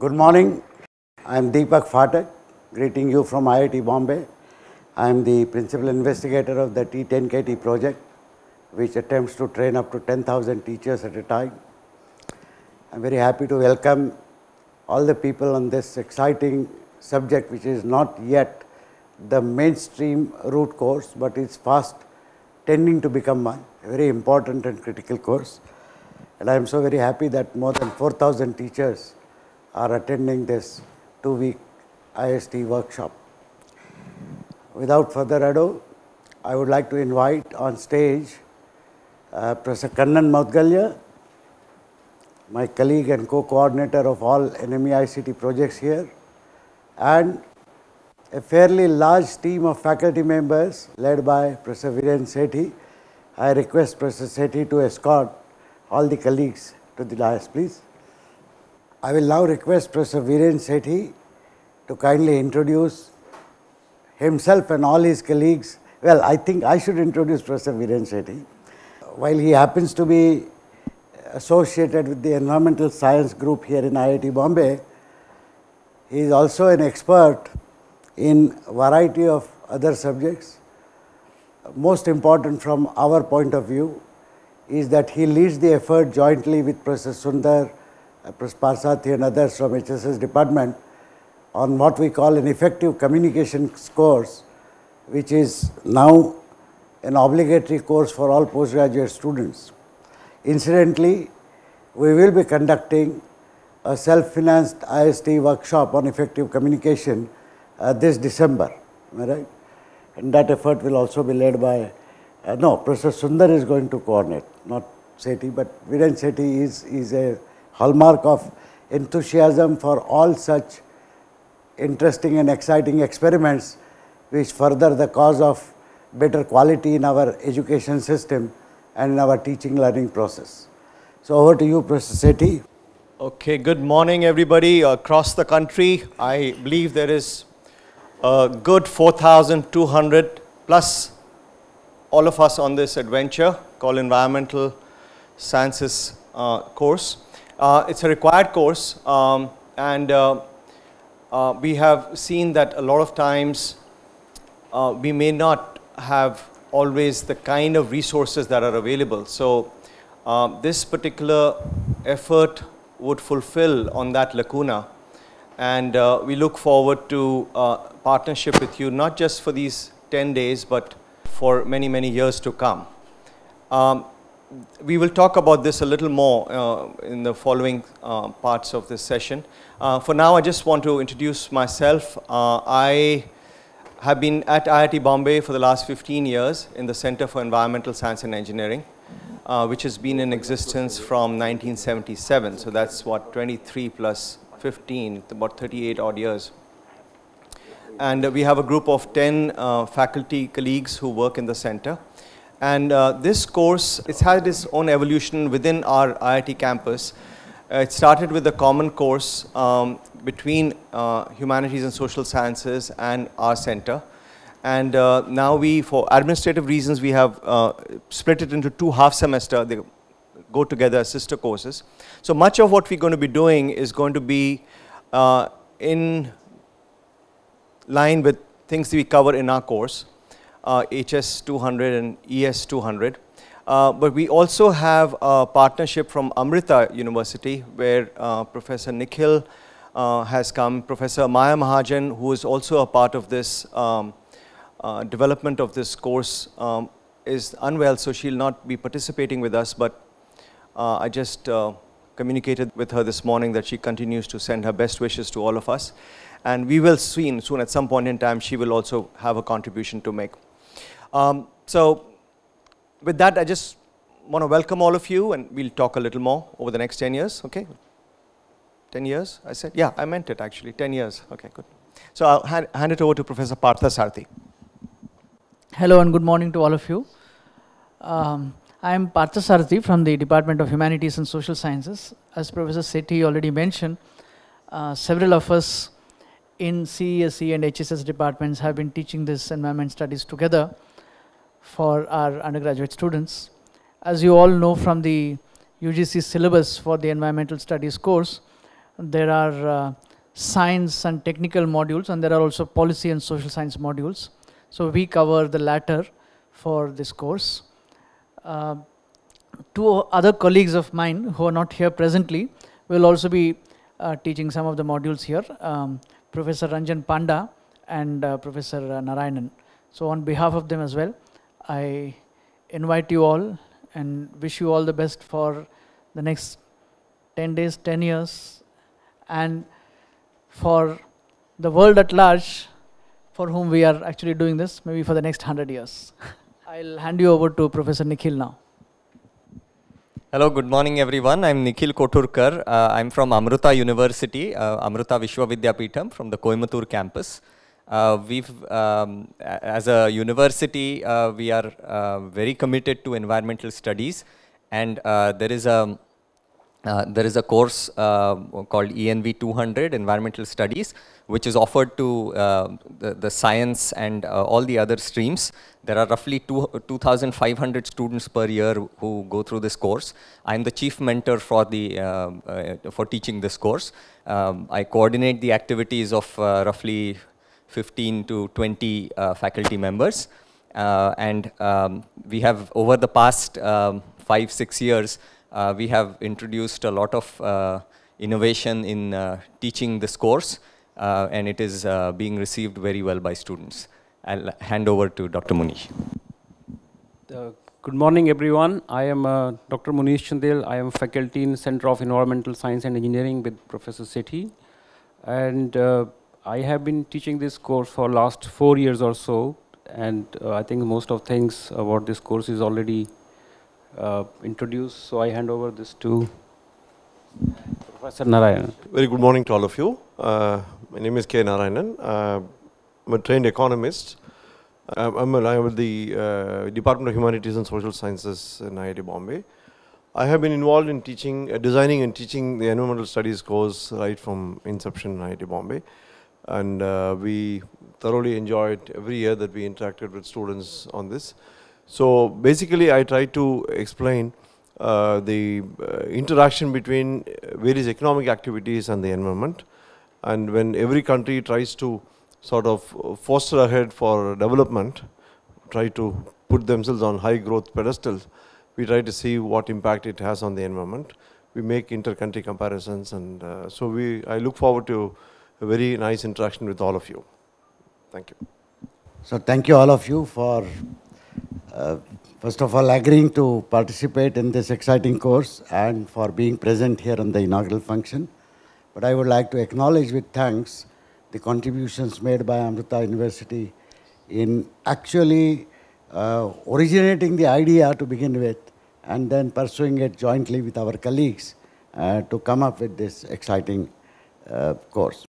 Good morning. I am Deepak Phatak, greeting you from IIT Bombay. I am the principal investigator of the T10KT project, which attempts to train up to 10,000 teachers at a time. I am very happy to welcome all the people on this exciting subject, which is not yet the mainstream root course, but is fast tending to become one, a very important and critical course. And I am so very happy that more than 4,000 teachers are attending this two-week IST workshop. Without further ado, I would like to invite on stage Professor Kannan Mudgalya, my colleague and co-coordinator of all NME ICT projects here, and a fairly large team of faculty members led by Professor Virendra Sethi. I request Professor Sethi to escort all the colleagues to the dais, please. I will now request Professor Virendra Sethi to kindly introduce himself and all his colleagues. Well, I think I should introduce Professor Virendra Sethi. While he happens to be associated with the Environmental Science Group here in IIT Bombay, he is also an expert in a variety of other subjects. Most important from our point of view is that he leads the effort jointly with Professor Sundar, Professor Parsathi and others from HSS department on what we call an effective communications course, which is now an obligatory course for all postgraduate students. Incidentally, we will be conducting a self-financed IST workshop on effective communication this December, am I right? And that effort will also be led by, no, Professor Sundar is going to coordinate, not Sethi, but Virendra Sethi is a hallmark of enthusiasm for all such interesting and exciting experiments which further the cause of better quality in our education system and in our teaching learning process. So over to you, Professor Sethi. Okay, good morning everybody across the country. I believe there is a good 4,200 plus all of us on this adventure called Environmental Sciences course. It's a required course and we have seen that a lot of times we may not have always the kind of resources that are available. So this particular effort would fulfill on that lacuna, and we look forward to partnership with you, not just for these 10 days, but for many, many years to come. We will talk about this a little more in the following parts of this session. For now, I just want to introduce myself. I have been at IIT Bombay for the last 15 years in the Center for Environmental Science and Engineering, which has been in existence from 1977. So that's what, 23 plus 15, about 38 odd years. And we have a group of 10 faculty colleagues who work in the center. And this course, it's had its own evolution within our IIT campus. It started with a common course between humanities and social sciences and our center. And now we, for administrative reasons, we have split it into two half semester. They go together as sister courses. So much of what we're going to be doing is going to be in line with things that we cover in our course. HS200 and ES200, but we also have a partnership from Amrita University where Professor Nikhil has come, Professor Maya Mahajan, who is also a part of this development of this course, is unwell, so she'll not be participating with us, but I just communicated with her this morning that she continues to send her best wishes to all of us, and we will soon at some point in time she will also have a contribution to make. So with that, I just want to welcome all of you, and we'll talk a little more over the next 10 years, okay? 10 years, I said? Yeah, I meant it actually, 10 years. Okay, good. So I'll hand it over to Professor Parthasarthi. Hello and good morning to all of you. I am Parthasarthi from the Department of Humanities and Social Sciences. As Professor Sethi already mentioned, several of us in CESE and HSS departments have been teaching this environment studies together for our undergraduate students. As you all know from the UGC syllabus for the environmental studies course, there are science and technical modules, and there are also policy and social science modules. So we cover the latter for this course. Two other colleagues of mine who are not here presently will also be teaching some of the modules here, Professor Ranjan Panda and Professor Narayanan. So on behalf of them as well, I invite you all and wish you all the best for the next 10 days, 10 years, and for the world at large, for whom we are actually doing this, maybe for the next 100 years. I'll hand you over to Professor Nikhil now. Hello, good morning everyone. I'm Nikhil Kothurkar. I'm from Amrita University, Amrita Vishwa Vidya Pitam, from the Coimbatore campus. As a university, we are very committed to environmental studies, and there is a course called ENV 200, Environmental Studies, which is offered to the science and all the other streams. There are roughly 2,500 students per year who go through this course. I'm the chief mentor for the for teaching this course. I coordinate the activities of roughly 15 to 20 faculty members, and we have, over the past 5-6 years, we have introduced a lot of innovation in teaching this course, and it is being received very well by students. I'll hand over to Dr. Munish. Good morning, everyone. I am Dr. Munish Chandel. I am faculty in Center of Environmental Science and Engineering with Professor Sethi, and I have been teaching this course for last 4 years or so, and I think most of things about this course is already introduced, so I hand over this to Professor Narayanan. Very good morning to all of you. My name is K. Narayanan. I'm a trained economist. I'm with the Department of Humanities and Social Sciences in IIT Bombay. I have been involved in teaching, designing and teaching the environmental studies course right from inception in IIT Bombay, and we thoroughly enjoyed every year that we interacted with students on this. So basically, I try to explain the interaction between various economic activities and the environment. And when every country tries to sort of foster ahead for development, try to put themselves on high growth pedestals, we try to see what impact it has on the environment. We make inter-country comparisons, and so I look forward to a very nice interaction with all of you. Thank you. So thank you all of you for first of all, agreeing to participate in this exciting course and for being present here on the inaugural function. But I would like to acknowledge with thanks the contributions made by Amrita University in actually originating the idea to begin with and then pursuing it jointly with our colleagues to come up with this exciting course.